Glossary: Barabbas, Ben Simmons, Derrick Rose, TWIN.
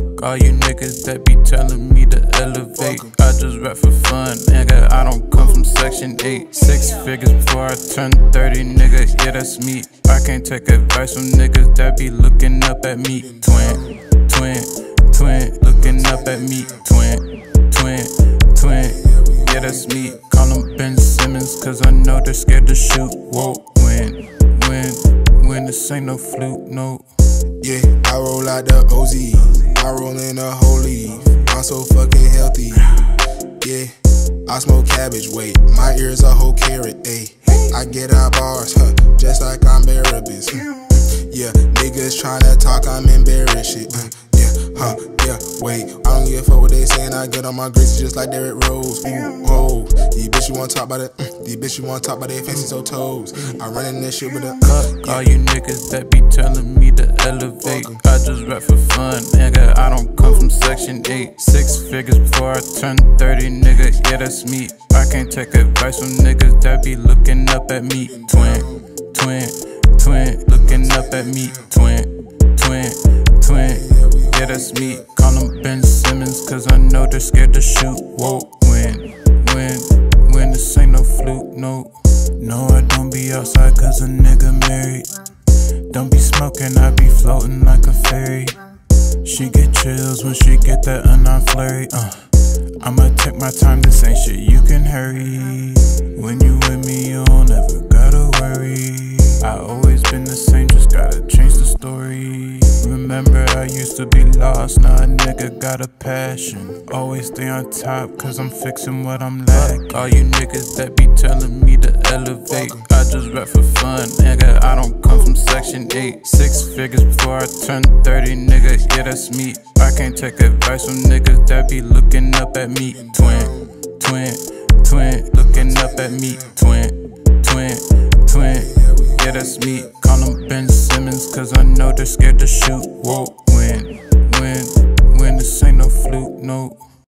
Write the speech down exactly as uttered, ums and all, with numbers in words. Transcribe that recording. Fuck all you niggas that be telling me to elevate. I just rap for fun, nigga, I don't come from section eight. Six figures before I turn thirty, nigga, yeah, that's me. I can't take advice from niggas that be looking up at me. Twin, twin, twin, looking up at me. Twin, twin, twin, yeah, that's me. Call them Ben Simmons, cause I know they're scared to shoot. Whoa, win, win, win, this ain't no flute, no. Yeah, I roll out the O Z, I roll in a whole leaf, I'm so fucking healthy. Yeah, I smoke cabbage, wait, my ear's a whole carrot, ayy. I get out bars, huh, just like I'm Barabbas. Yeah, niggas tryna talk, I'm embarrassed, shit. Yeah, huh, yeah, wait, I don't give a fuck what they saying, I get on my greasy just like Derrick Rose. Ooh, whoa, these bitch you wanna talk about it, these bitch you wanna talk about their faces or toes. I run in this shit with a cup. All you niggas that be telling me to elevate, I just rap for fun, nigga, I don't come from section eight. Six figures before I turn thirty, nigga, yeah, that's me. I can't take advice from niggas that be looking up at me. Twin, twin, twin, looking up at me. Twin, twin, twin, yeah, that's me. Call them Ben Simmons, cause I know they're scared to shoot. Whoa, win, win, win, this ain't no flute, no. No, I don't be outside cause a nigga married. Don't be smoking, I be floating like a fairy. She get chills when she get that unknown flurry. uh. I'ma take my time, this ain't shit you can hurry. When you with me, you don't ever gotta worry. I always been the same, just gotta change the story. Remember I used to be lost, now a nigga got a passion. Always stay on top, cause I'm fixing what I'm lacking. All you niggas that be telling me to elevate, I just rap for fun, nigga, I don't come from section eight. Six figures before I turn thirty, nigga, yeah, that's me. I can't take advice from niggas that be looking up at me. Twin, twin, twin, looking up at me. Twin, twin, twin, yeah, that's me. Call them Ben Simmons, cause I know they're scared to shoot. Whoa, win, win, win, this ain't no flute, no.